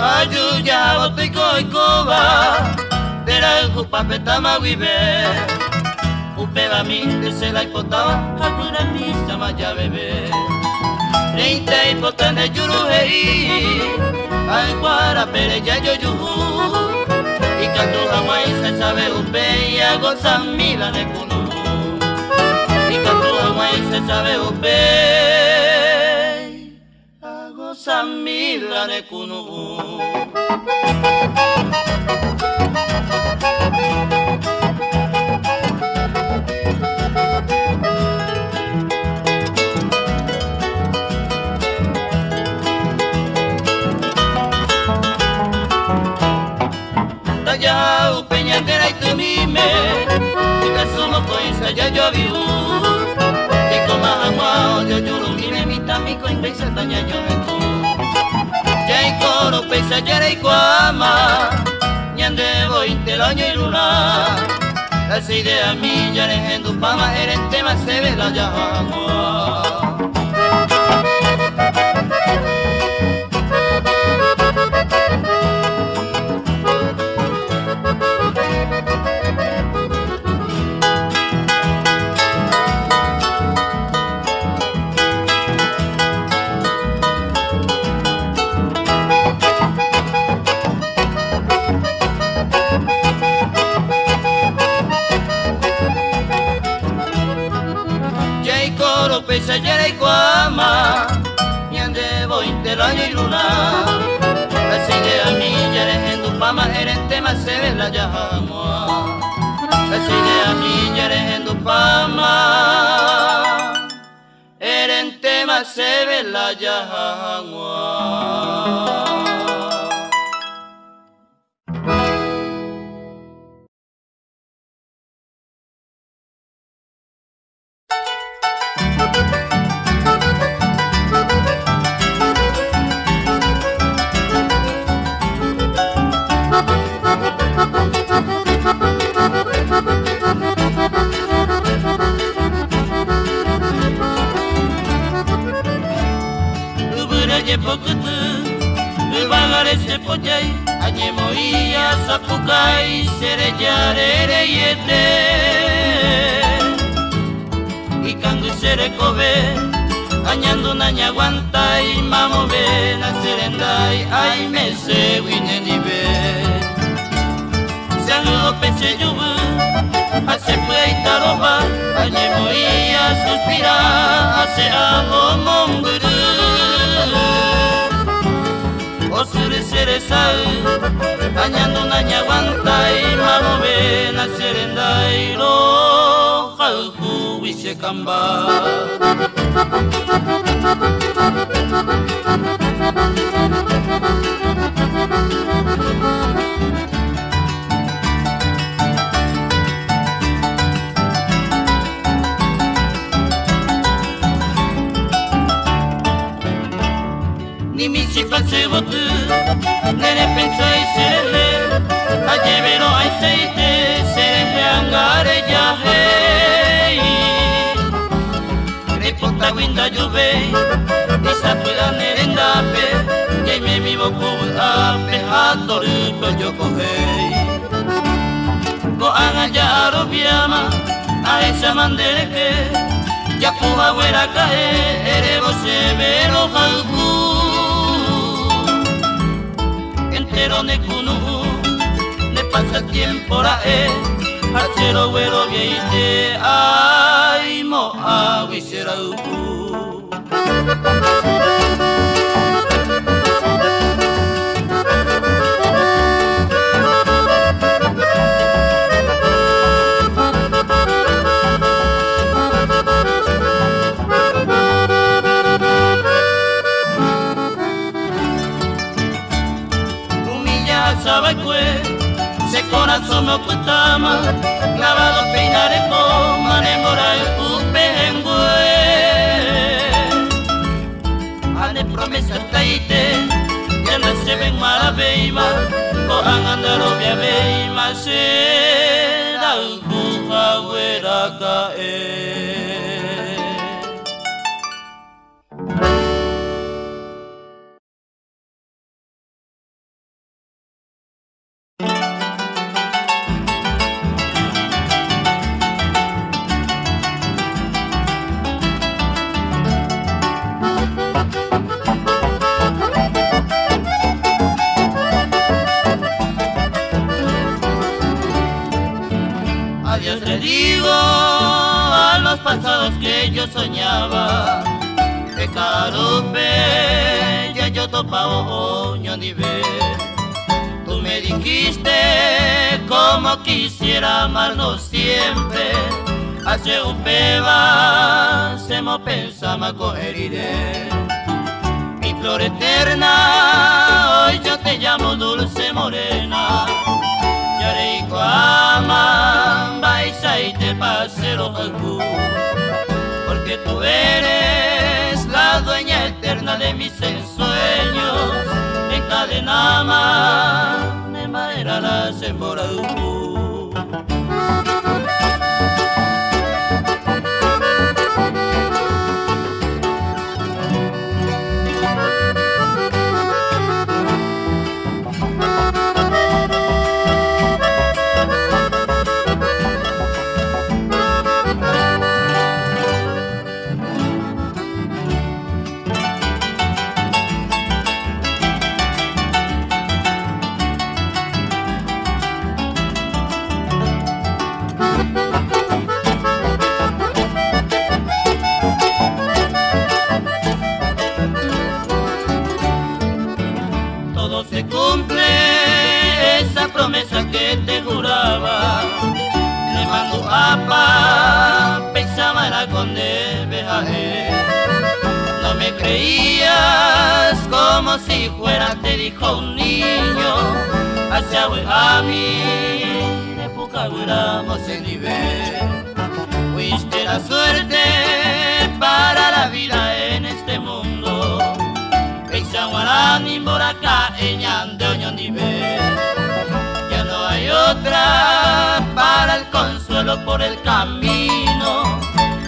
ayuya botico y coba, pero jupapeta maguibe, upeba mi de sela y potaba, jacura mi sama ya bebé. Reinta y potane yurujei, ay guara pere ya yo yuhu, y canto jamás se sabe upe y hago san mila de cunu, y canto jamás se sabe upe. Samilare kunu tajau peñatera y tu mime y te sumo coisa ya yo vivo y coma jamao yo yuru mime mi tamico invexa taña yo me Coro pesa yera y cuama, ñande voy te lo año y luna. Las ideas millas en tu pama, eres tema se ve la llama. Pesallera y cuama, y ande voy del año y luna. Las ideas millares en tu pama, eres tema se ve la llama. Las ideas millares en tu pama, eres tema se ve la llama. les digo a los pasados que yo soñaba, que carope ya yo topaba oño nivel. Tú me dijiste como quisiera amarnos siempre, hace un peba se mo pensaba coheriré. Mi flor eterna, hoy yo te llamo dulce morena, y te pasero algo, porque tú eres la dueña eterna de mis ensueños, encadenama de madera la sembora du. Todo se cumple esa promesa que te juraba, le mando a pa pensamara con desvejaje. No me creías como si fuera, te dijo un niño, hacia a mí de poca duramos en nivel. Fuiste la suerte para la vida en este mundo, Chaguarani Boracá, Eñan de Oñondiver. Ya no hay otra para el consuelo por el camino,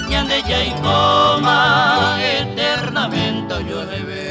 Ñan de Yaicoma, eternamente yo rever.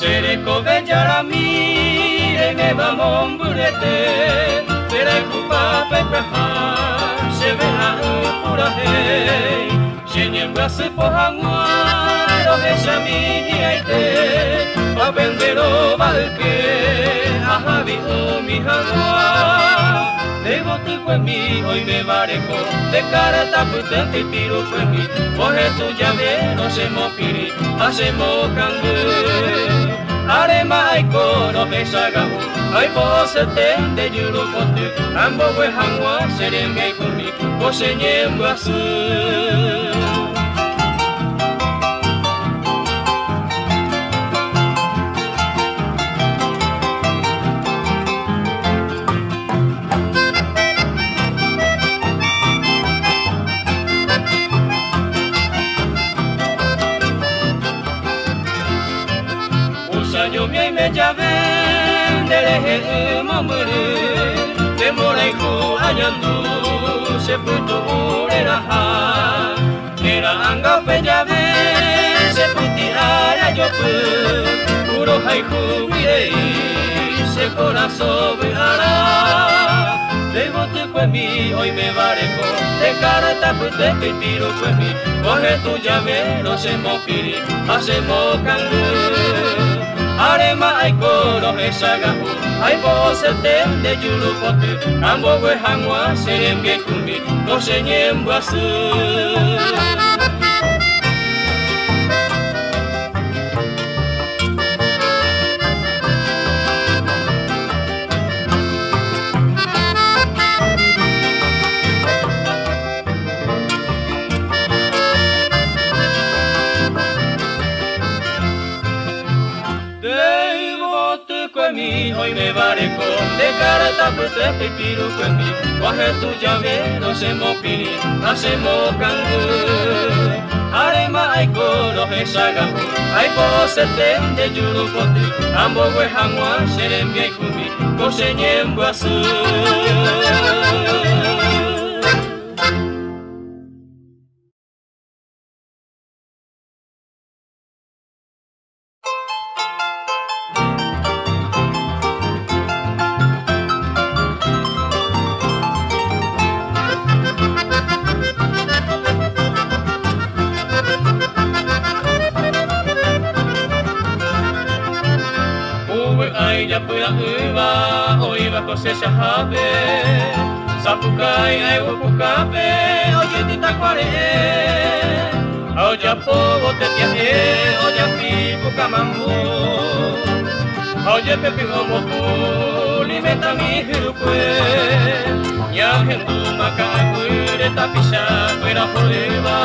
Seré cobellara mi va mon bouleté, perekupa pepeha, shemena upurahei, shenyemba se pohangwa, rohe shamini aite, papendero valke, ahavi o mi hangwa. Debote fue mi, hoy me marejo, de cara tan potente y tiro fue mi, coge tu llave, no se mopiri, hacemos cangú. Arema y coro me sagamu, hoy vos se tende y uno contigo, ambos fue jangua, sereme conmigo, vos se niego azul. Ya ven, dereje mamere, demorejo hallando, se puto ureraja, era angape ya ven, se putirara yo pues, puro haiku mirei, se corazón vijará, devote fue mi, hoy me barejo, de cara tapete y tiro fue mi, coge tu llavero, se mopiri, hacemos cangú. Arema ay coro esagahu, ay vos el tem de yulupote, ambo we hangwa seremge kumbi, no se niembo azul. Hoy me bareco, de cara tan potente y tiro fue mi, coge tu llave, no se mopiri, hacemos cangú. Arema ay coro esagahu, ay vos el tem de yulupote, ambo we hangwa seremge kumbi, no se niembo azul. Oye pepi homo puli meta mi hirukwe ya hendu maka akure tapisha kwera horeba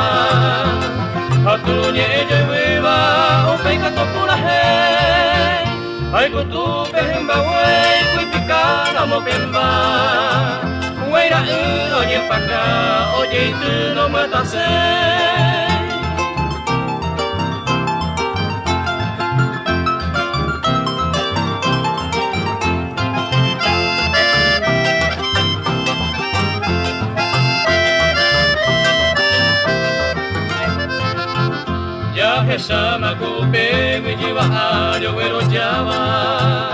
hatunye ejeweba opeika topura he ay kutu pehemba we kuipika namo pemba weira oye paka oye itu no matase Sama kupe wijiwa ayo wero java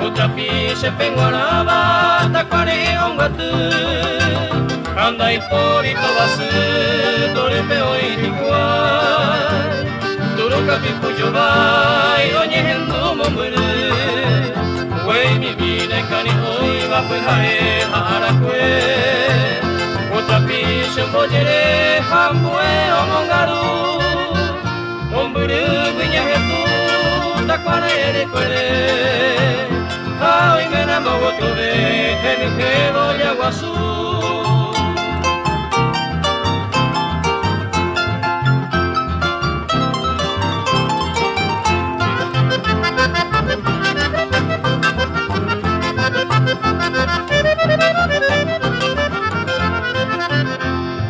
Kutapi sepengwaraba takware ongwatu Andai pori tobasu torepe oirikuai Turukapi pujobai onyehendu momuru Wei mi vida kani oiwa puhare harakue Kutapi sembojere hambue omongaru Mumburu guinya hetu takware erekwere Haoi mena mogotobe hemi hebo yawasu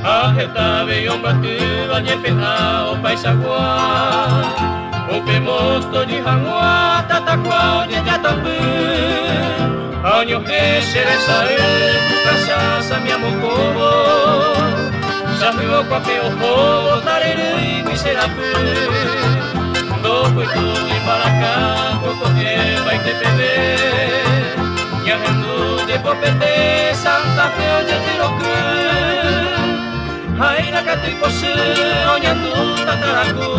Ahetabe yombatu Yepeha o paisagua, o pemosto di hangua, tatakua di jatapu, año que se resae, casa sa mi amocobo, sa mi oco apeo, tareru y miserapu, do pues tú ven para acá, porque va y te pedes. Y a Jesús de Popete, Santa Fe, oye, te lo crees. Ahí la cata y posee, oye, tú tataraco.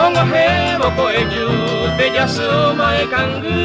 Ongo jevo, coello, bella soma de cangú.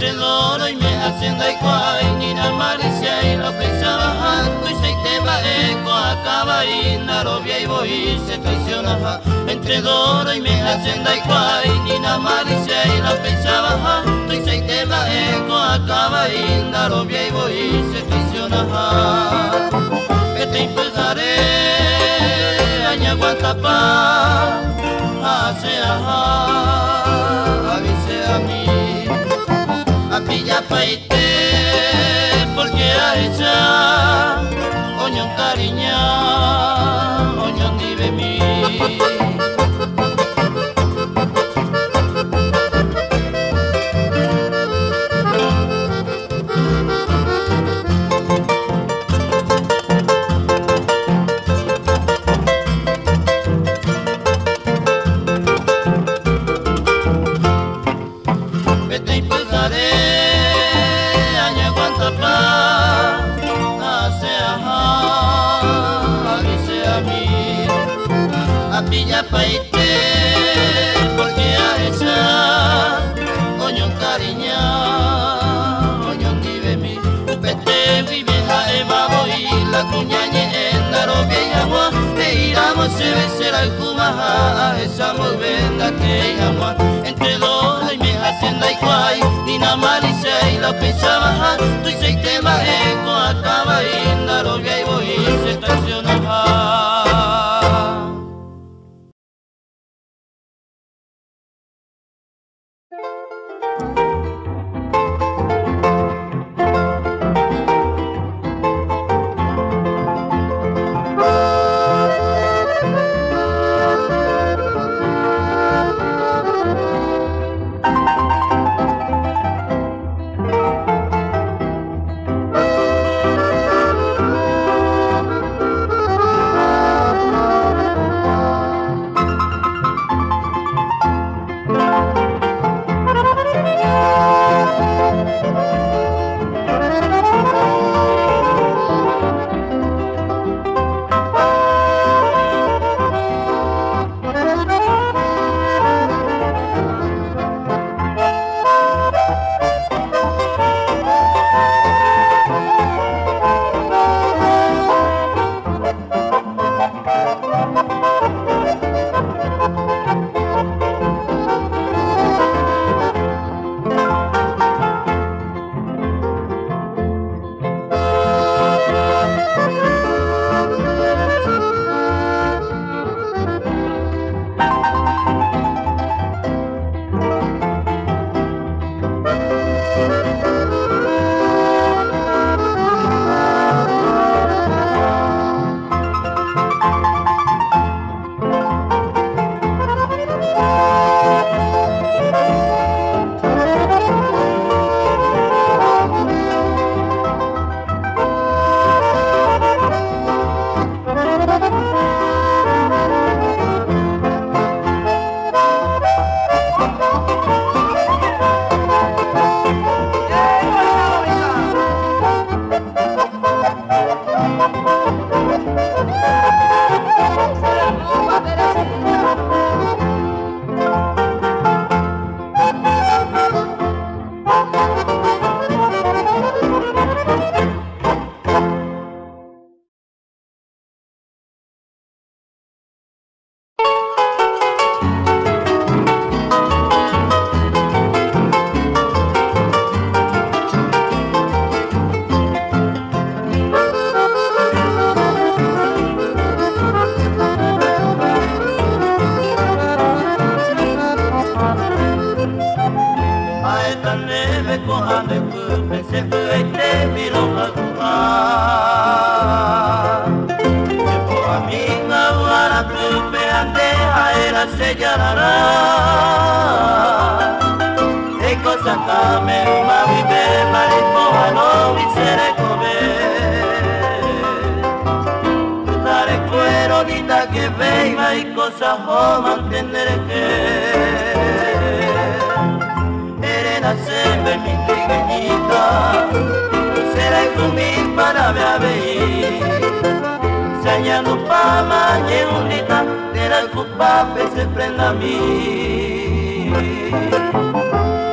entre loro y me hacen da igual ni la malicia y lo pensaba cuisa y te va eco acaba y la robia y voy se traicionaba entre loro y me hacen da igual ni la malicia y lo pensaba cuisa y te va eco acaba y la robia y voy se traicionaba que te empezaré a ñaguanta pa a hacer ya paite porque a ella oño cariña oño vive mi ya paite porque a esa oño cariña oño vive mi pete vive a eva y la cuña en la robia y agua te iramos se besará el cuba a esa movenda que agua entre dos y me hacen da igual ni la malicia y la pensaba tú y se te va eco acaba y la robia y voy se estacionaba.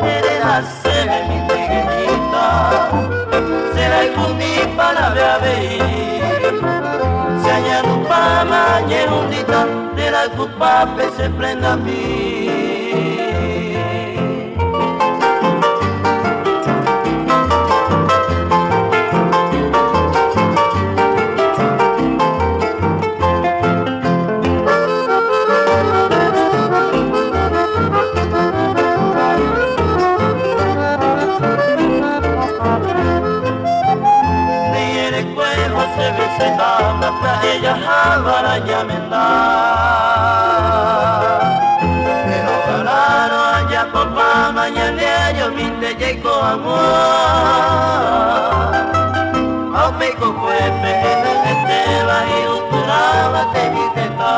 Eres hacerme mi será algún día palabra veí. Saya lupa mañana dita, será culpa pe se prenda a mí. Ella jamás ya me da, pero claro ya papá mañana yo me te llego amor. A un pico fue pequeño que te va y usturaba te mi teta.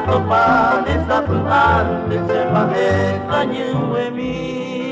Atau panis apaan, dan semangat hanya wemi.